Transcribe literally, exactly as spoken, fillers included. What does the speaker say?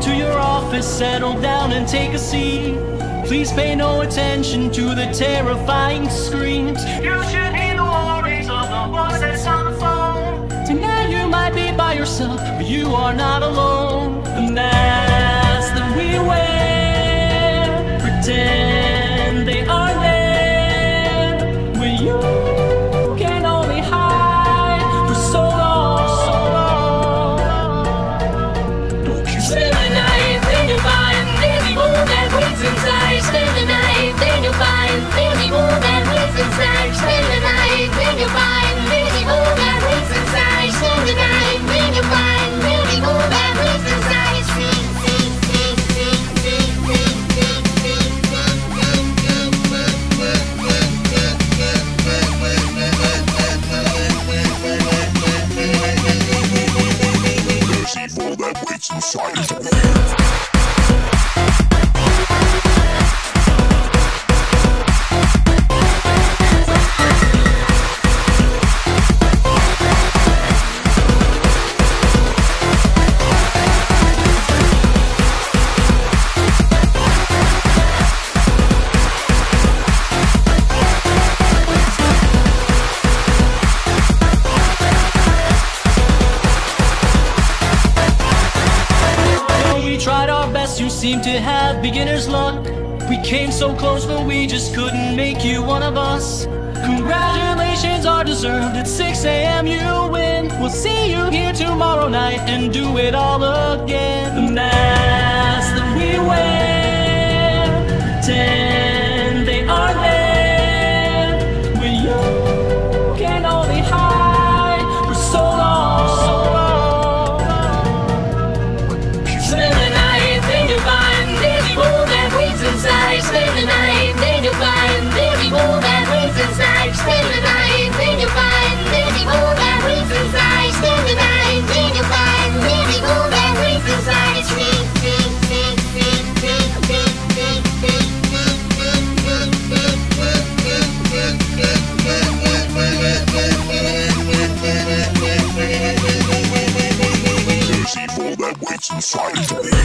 To your office, settle down and take a seat. Please pay no attention to the terrifying screams. You should hear the warnings of the voice that's on the phone. Tonight you might be by yourself, but you are not alone. The masks that we wear pretend they are there. Will you? Inside. You seem to have beginner's luck. We came so close, but we just couldn't make you one of us. Congratulations are deserved. At six A M you win. We'll see you here tomorrow night and do it all again. The masks that we wear pretend they are there. Will you can only hide for so long, so long. Spend the night, then you find any more that waits inside. Spend the night, then you find any more that waits inside. Spend the night, then you find any more that waits inside. Spend the night, then you find any more that waits inside. There's evil that waits inside.